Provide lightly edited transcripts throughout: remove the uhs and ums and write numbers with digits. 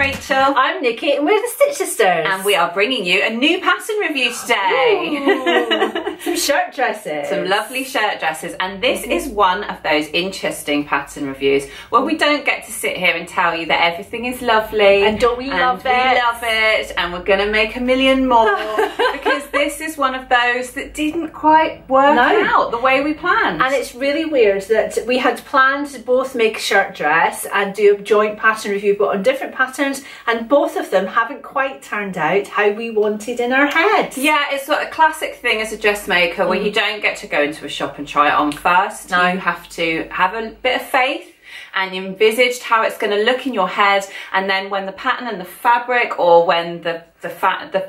Rachel. I'm Nikki and we're the Stitch Sisters. And we are bringing you a new pattern review today. Some shirt dresses. Some lovely shirt dresses. And this is one of those interesting pattern reviews where we don't get to sit here and tell you that everything is lovely. And don't we love it? We love it. And we're going to make a million more. Because this is one of those that didn't quite work out the way we planned. And it's really weird that we had planned to both make a shirt dress and do a joint pattern review, but on different patterns, and both of them haven't quite turned out how we wanted in our heads. Yeah, it's like a classic thing as a dressmaker where you don't get to go into a shop and try it on first. No. You have to have a bit of faith and you envisaged how it's going to look in your head, and then when the pattern and the fabric, or when the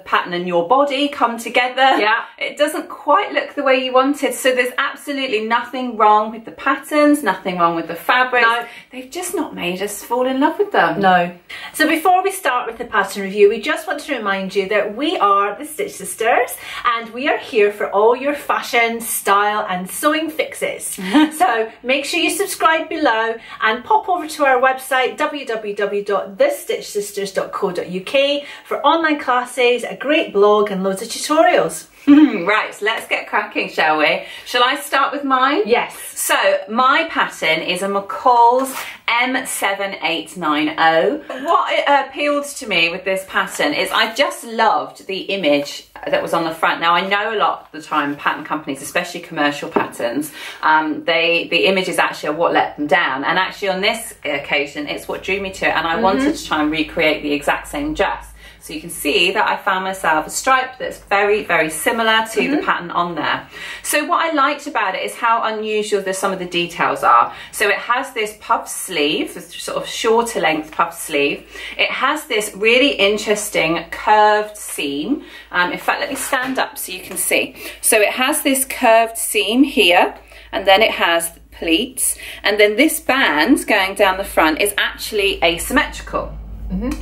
pattern and your body come together, it doesn't quite look the way you wanted. So there's absolutely nothing wrong with the patterns, nothing wrong with the fabric. No. They've just not made us fall in love with them. No. So before we start with the pattern review, we just want to remind you that we are the Stitch Sisters and we are here for all your fashion, style and sewing fixes. So make sure you subscribe below and pop over to our website www.thestitchsisters.co.uk for online classes, a great blog and loads of tutorials. Right, so let's get cracking, shall we? Shall I start with mine? Yes. So my pattern is a McCall's M7890. What appealed to me with this pattern is I just loved the image that was on the front. Now I know a lot of the time pattern companies, especially commercial patterns, the image is actually what let them down, and actually on this occasion it's what drew me to it, and I wanted to try and recreate the exact same dress. So you can see that I found myself a stripe that's very, very similar to the pattern on there. So what I liked about it is how unusual some of the details are. So it has this puff sleeve, this sort of shorter length puff sleeve. It has this really interesting curved seam. In fact, let me stand up so you can see. So it has this curved seam here, and then it has pleats. And then this band going down the front is actually asymmetrical.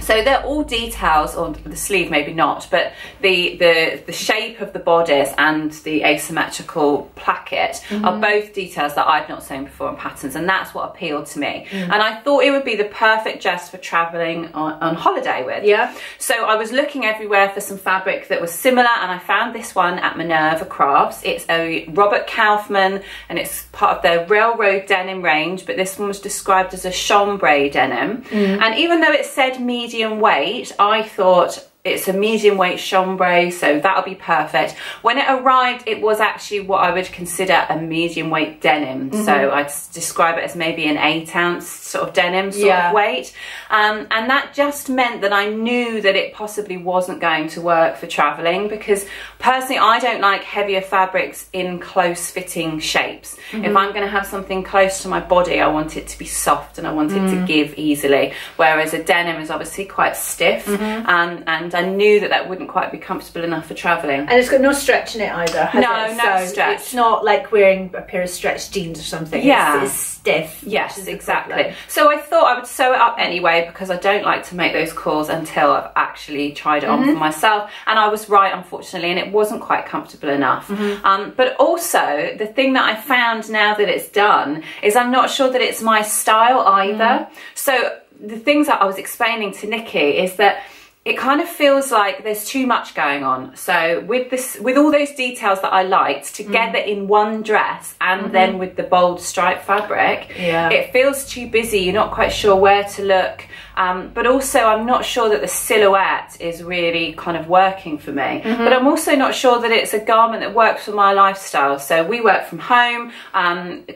So they're all details, or the sleeve maybe not, but the shape of the bodice and the asymmetrical placket are both details that I've not seen before in patterns, and that's what appealed to me. And I thought it would be the perfect dress for travelling on holiday with. Yeah. So I was looking everywhere for some fabric that was similar, and I found this one at Minerva Crafts. It's a Robert Kaufman, and it's part of their railroad denim range, but this one was described as a chambray denim. And even though it said medium weight, I thought it's a medium weight chambray, so that'll be perfect. When it arrived, it was actually what I would consider a medium weight denim. So I'd describe it as maybe an 8 ounce sort of denim sort of weight. And that just meant that I knew that it possibly wasn't going to work for traveling, because personally, I don't like heavier fabrics in close fitting shapes. If I'm going to have something close to my body, I want it to be soft and I want it to give easily. Whereas a denim is obviously quite stiff, and I knew that wouldn't quite be comfortable enough for travelling. And it's got no stretch in it either. No, no stretch. It's not like wearing a pair of stretched jeans or something. Yeah. It's stiff. Yes, exactly. So I thought I would sew it up anyway, because I don't like to make those calls until I've actually tried it on for myself. And I was right, unfortunately, and it wasn't quite comfortable enough. But also, the thing that I found now that it's done is I'm not sure that it's my style either. So the things that I was explaining to Nikki is that it kind of feels like there's too much going on. So with all those details that I liked together in one dress, and then with the bold stripe fabric, it feels too busy. You're not quite sure where to look. But also I'm not sure that the silhouette is really kind of working for me. But I'm also not sure that it's a garment that works for my lifestyle. So we work from home,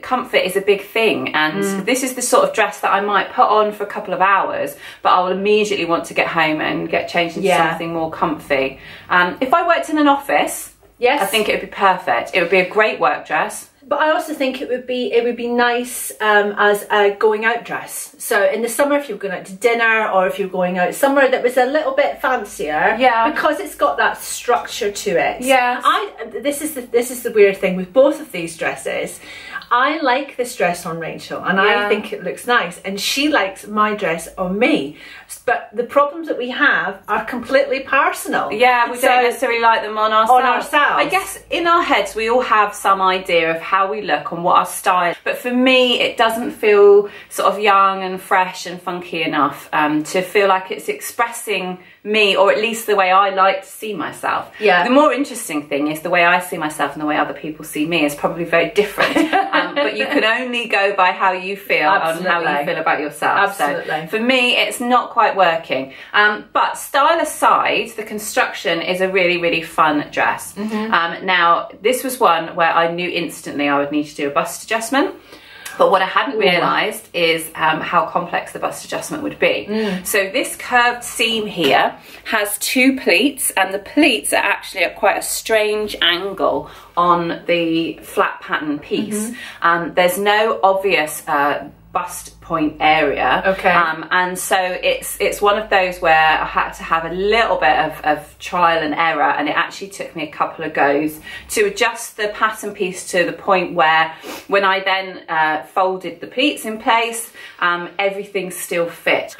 comfort is a big thing, and this is the sort of dress that I might put on for a couple of hours, but I'll immediately want to get home and get changed into something more comfy. If I worked in an office, I think it would be perfect. It would be a great work dress. But I also think it would be nice as a going out dress. So in the summer, if you're going out to dinner, or if you're going out somewhere that was a little bit fancier, because it's got that structure to it. This is the weird thing with both of these dresses. I like this dress on Rachel and I think it looks nice, and she likes my dress on me, but the problems that we have are completely personal. Yeah, we don't necessarily like them on ourselves. I guess in our heads we all have some idea of how we look and what our style, but for me it doesn't feel sort of young and fresh and funky enough to feel like it's expressing me, or at least the way I like to see myself. Yeah. The more interesting thing is the way I see myself and the way other people see me is probably very different. But you can only go by how you feel and how you feel about yourself. Absolutely. So for me, it's not quite working. But style aside, the construction is a really, really fun dress. Mm-hmm. Now, this was one where I knew instantly I would need to do a bust adjustment. But what I hadn't realised is how complex the bust adjustment would be. Mm. So this curved seam here has two pleats, and the pleats are actually at quite a strange angle on the flat pattern piece. Mm-hmm. There's no obvious bust point area, and so it's one of those where I had to have a little bit of trial and error, and it actually took me a couple of goes to adjust the pattern piece to the point where when I then folded the pleats in place, everything still fit.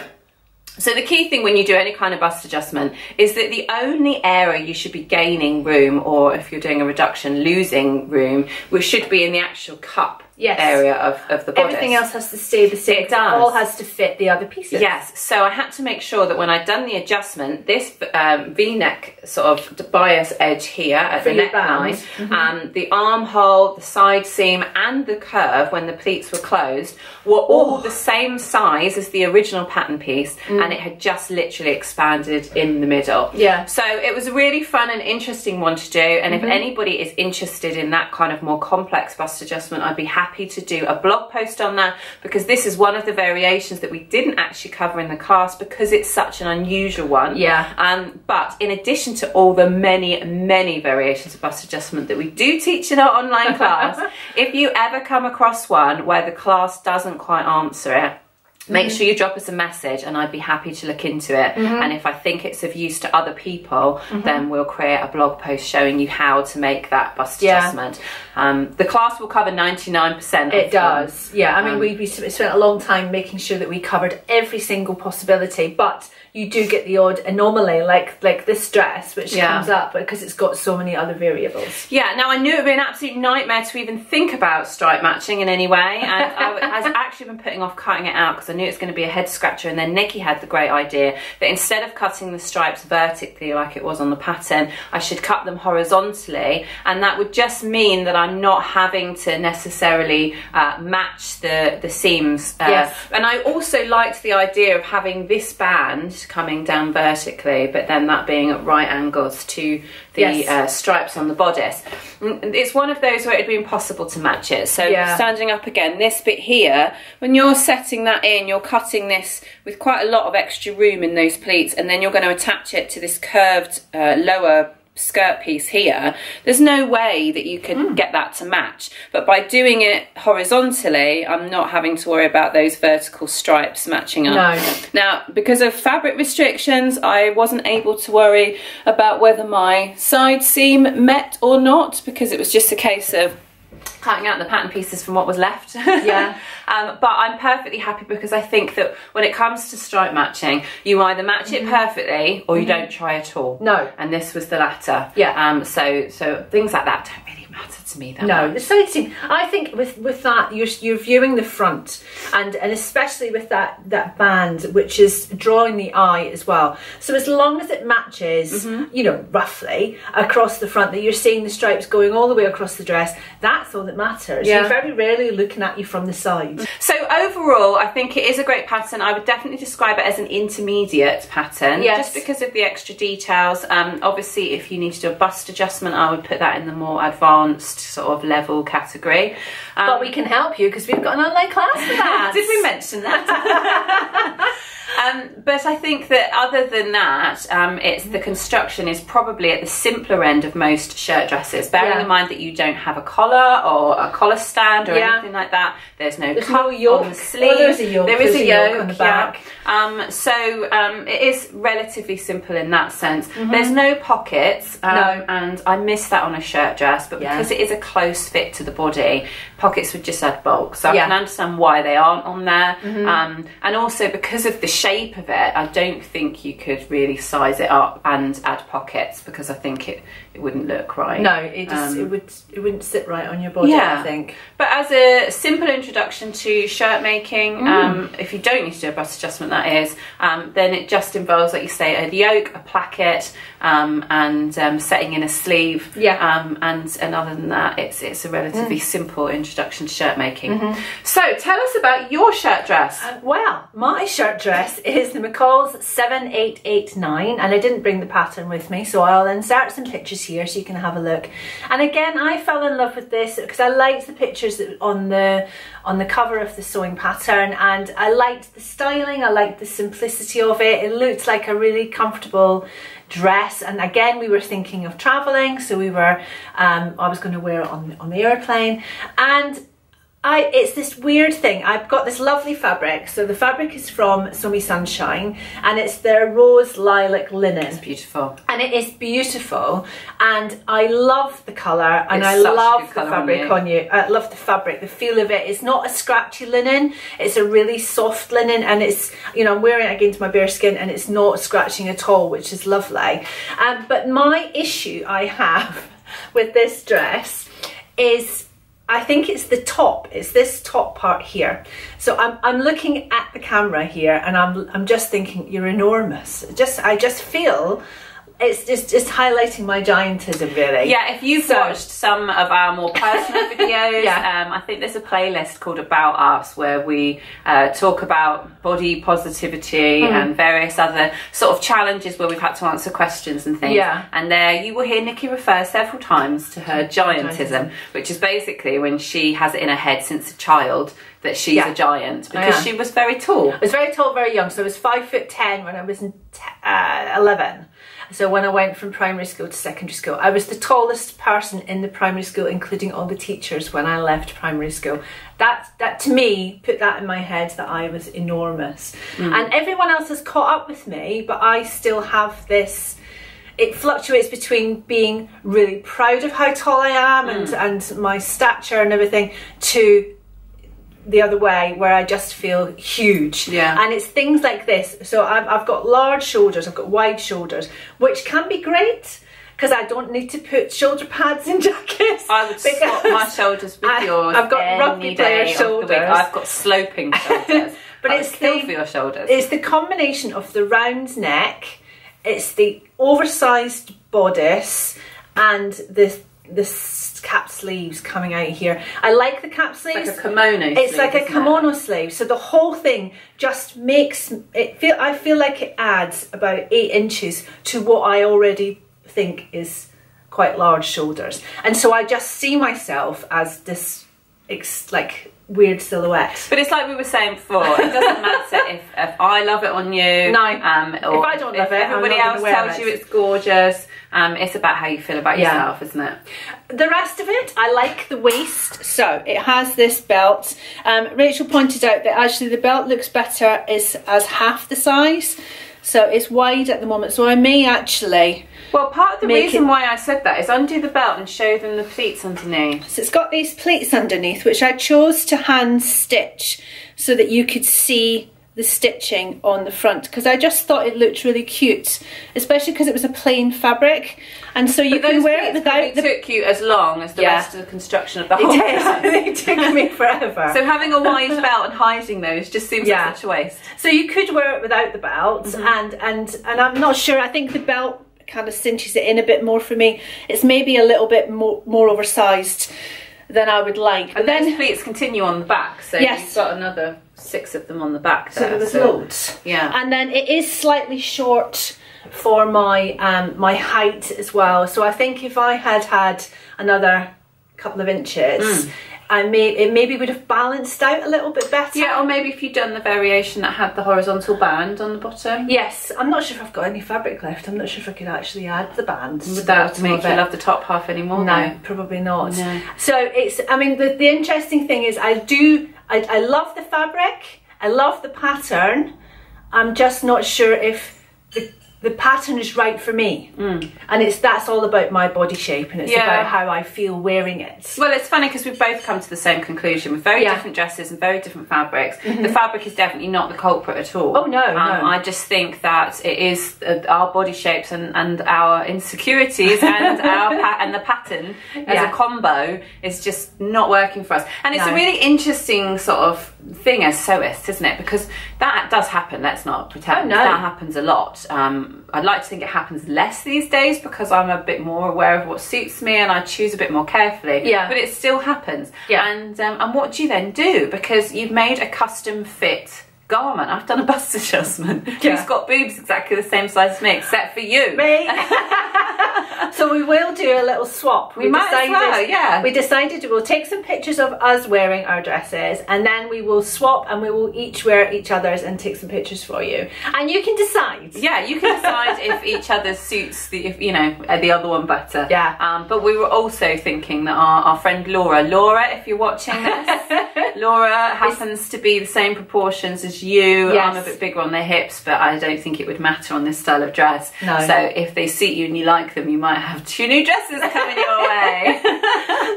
So the key thing when you do any kind of bust adjustment is that the only area you should be gaining room, or if you're doing a reduction, losing room, which should be in the actual cup area of the bodice. Everything else has to stay the same. It does. It all has to fit the other pieces. Yes. So I had to make sure that when I'd done the adjustment, this V-neck sort of bias edge here at the neckline, the armhole, the side seam, and the curve when the pleats were closed were all the same size as the original pattern piece, and it had just literally expanded in the middle. Yeah. So it was a really fun and interesting one to do, and if anybody is interested in that kind of more complex bust adjustment, I'd be happy to do a blog post on that, because this is one of the variations that we didn't actually cover in the cast because it's such an unusual one. Yeah. But in addition to all the many, many variations of bust adjustment that we do teach in our online class, if you ever come across one where the class doesn't quite answer it, make sure you drop us a message and I'd be happy to look into it. And if I think it's of use to other people, then we'll create a blog post showing you how to make that bust adjustment. The class will cover 99%. It does. Yeah, I mean, we spent a long time making sure that we covered every single possibility, but you do get the odd anomaly like this dress, which comes up because it's got so many other variables. Yeah, now I knew it would be an absolute nightmare to even think about stripe matching in any way, and I've actually been putting off cutting it out because I knew it's going to be a head scratcher, and then Nikki had the great idea that instead of cutting the stripes vertically like it was on the pattern, I should cut them horizontally, and that would just mean that I'm not having to necessarily match the seams. And I also liked the idea of having this band coming down vertically, but then that being at right angles to the stripes on the bodice. It's one of those where it'd be impossible to match it. So standing up again, this bit here, when you're setting that in, you're cutting this with quite a lot of extra room in those pleats, and then you're going to attach it to this curved lower skirt piece here. There's no way that you could get that to match, but by doing it horizontally, I'm not having to worry about those vertical stripes matching up. Now, because of fabric restrictions, I wasn't able to worry about whether my side seam met or not, because it was just a case of cutting out the pattern pieces from what was left. But I'm perfectly happy, because I think that when it comes to stripe matching, you either match it perfectly or you don't try at all. And this was the latter. So things like that don't really matter to me that much. It's so interesting. I think with that you're viewing the front, and especially with that band, which is drawing the eye as well. So as long as it matches, you know, roughly across the front, that you're seeing the stripes going all the way across the dress, that's all that matters. You're very rarely looking at you from the side. So overall, I think it is a great pattern. I would definitely describe it as an intermediate pattern, just because of the extra details. Obviously, if you need to do a bust adjustment, I would put that in the more advanced sort of level category. But we can help you because we've got an online class for that. Did we mention that? But I think that other than that, the construction is probably at the simpler end of most shirt dresses, bearing in mind that you don't have a collar or a collar stand or anything like that. There's no yoke on the sleeve. Well, there is a yoke on the back. It is relatively simple in that sense. There's no pockets, and I miss that on a shirt dress, but because it is a close fit to the body, pockets would just add bulk. So I can understand why they aren't on there. And also because of the shape of it, I don't think you could really size it up and add pockets, because I think it wouldn't look right. No, it just it wouldn't sit right on your body, I think. But as a simple introduction to shirt making, if you don't need to do a bust adjustment, that is, then it just involves, like you say, a yoke, a placket, and setting in a sleeve. And other than that, it's a relatively simple introduction to shirt making. So tell us about your shirt dress. Well, my shirt dress is the McCall's 7889, and I didn't bring the pattern with me, so I'll insert some pictures here so you can have a look. And again, I fell in love with this because I liked the pictures on the cover of the sewing pattern, and I liked the styling, I liked the simplicity of it. It looked like a really comfortable dress, and again we were thinking of traveling, so we were I was going to wear it on the airplane. And it's this weird thing, I've got this lovely fabric. So the fabric is from Sew Me Sunshine, and it's their rose lilac linen. It's beautiful. And it is beautiful, and I love the colour, and I love the fabric on you. I love the fabric, the feel of it. It's not a scratchy linen, it's a really soft linen, and it's, you know, I'm wearing it against my bare skin and it's not scratching at all, which is lovely. But my issue I have with this dress is, I think it's the top, it's this top part here. So I'm looking at the camera here, and I'm just thinking, you're enormous. I just feel it's just highlighting my giantism, really. Yeah, if you've watched some of our more personal videos, I think there's a playlist called About Us where we talk about body positivity and various other sort of challenges where we've had to answer questions and things. And there you will hear Nikki refer several times to her giantism, which is basically when she has it in her head since a child that she's a giant, because she was very tall. I was very tall, very young. So I was 5'10" when I was 11. So when I went from primary school to secondary school, I was the tallest person in the primary school, including all the teachers, when I left primary school. That to me, put that in my head that I was enormous. And everyone else has caught up with me, but I still have this, it fluctuates between being really proud of how tall I am and my stature and everything, to the other way where I just feel huge. And it's things like this. So I've got large shoulders, I've got wide shoulders, which can be great because I don't need to put shoulder pads in jackets. I would swap my shoulders with yours. I've got rugby player shoulders. I've got sloping shoulders. But I would kill for your shoulders. It's the combination of the round neck, it's the oversized bodice, and this cap sleeves coming out here. I like the cap sleeves. Like a kimono sleeve. It's like a kimono sleeve. So the whole thing just makes it feel, I feel like it adds about 8 inches to what I already think is quite large shoulders. And so I just see myself as this, it's like weird silhouette. But it's like we were saying before, it doesn't matter if I love it on you, or if I don't love it, everybody else tells you it's gorgeous. It's about how you feel about yourself, isn't it? The rest of it, I like the waist. So it has this belt. Rachel pointed out that actually the belt looks better as half the size. So it's wide at the moment, so I may actually... Well, part of the reason why I said that is undo the belt and show them the pleats underneath. So it's got these pleats underneath, which I chose to hand stitch so that you could see the stitching on the front, because I just thought it looked really cute, especially because it was a plain fabric, and so you can wear it without. It took you as long as the rest of the construction of the whole thing. It took me forever. So having a wide belt and hiding those just seems like such a waste. So you could wear it without the belt, and I'm not sure. I think the belt kind of cinches it in a bit more for me. It's maybe a little bit more oversized than I would like. And then pleats continue on the back, so you've got another 6 of them on the back there. So there's loads. Yeah. And then it is slightly short for my my height as well. So I think if I had had another couple of inches, it maybe would have balanced out a little bit better. Yeah, or maybe if you'd done the variation that had the horizontal band on the bottom. Yes, I'm not sure if I've got any fabric left. I'm not sure if I could actually add the bands. Would that make you love the top half anymore? No, probably not. No. So it's, I mean, the interesting thing is I love the fabric, I love the pattern. I'm just not sure if the the pattern is right for me. And that's all about my body shape, and it's about how I feel wearing it. Well, it's funny because we've both come to the same conclusion with very different dresses and very different fabrics. The fabric is definitely not the culprit at all. Oh, no, no. I just think that it is our body shapes and our insecurities and the pattern as a combo is just not working for us. And it's a really interesting sort of thing as sewists, isn't it? Because that does happen, let's not pretend. Oh, no. That happens a lot. I'd like to think it happens less these days because I'm a bit more aware of what suits me and I choose a bit more carefully. Yeah. But it still happens. Yeah. And what do you then do? Because you've made a custom fit garment. I've done a bust adjustment. Yeah. Who's got boobs exactly the same size as me, except for you. Me. So we will do a little swap. We might as well, yeah. We decided we'll take some pictures of us wearing our dresses, and then we will swap, and we will each wear each other's and take some pictures for you. And you can decide. Yeah, you can decide if each other suits the, if, you know, the other one better. Yeah. But we were also thinking that our friend Laura, if you're watching this, Laura happens to be the same proportions as you. Yes. I'm a bit bigger on the hips, but I don't think it would matter on this style of dress. No. So if they suit you and you like them, you might have two new dresses coming your way.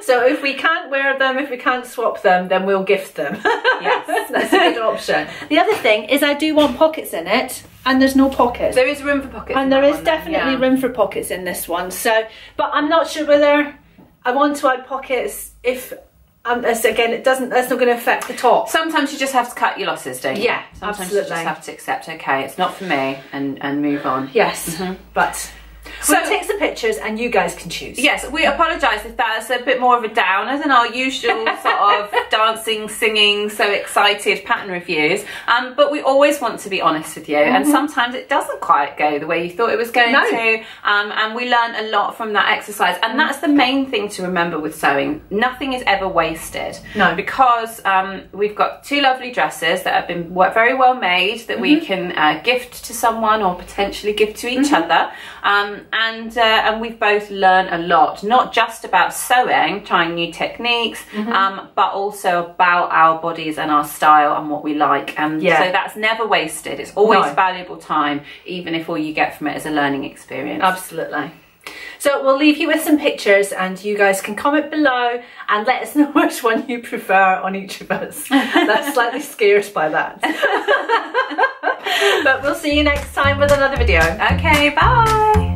So if we can't wear them, if we can't swap them, then we'll gift them. Yes, that's a good option. The other thing is I do want pockets in it, and there's no pockets. There is room for pockets. And there is definitely room for pockets in this one. So, but I'm not sure whether I want to add pockets if... so again, it doesn't. That's not going to affect the top. Sometimes you just have to cut your losses, don't you? Yeah, sometimes absolutely. You just have to accept, okay, it's not for me, and move on. Yes, but... So we'll take some pictures and you guys can choose. Yes, we apologise if that's a bit more of a downer than our usual sort of dancing, singing, so excited pattern reviews. But we always want to be honest with you, and sometimes it doesn't quite go the way you thought it was going to. And we learn a lot from that exercise, and that's the main thing to remember with sewing. Nothing is ever wasted. No, because we've got two lovely dresses that have been very well made that we can gift to someone or potentially gift to each other. And we've both learned a lot, not just about sewing, trying new techniques, but also about our bodies and our style and what we like. And so that's never wasted. It's always valuable time, even if all you get from it is a learning experience. Absolutely. So we'll leave you with some pictures, and you guys can comment below and let us know which one you prefer on each of us. I'm slightly scared by that. But we'll see you next time with another video. Okay, bye.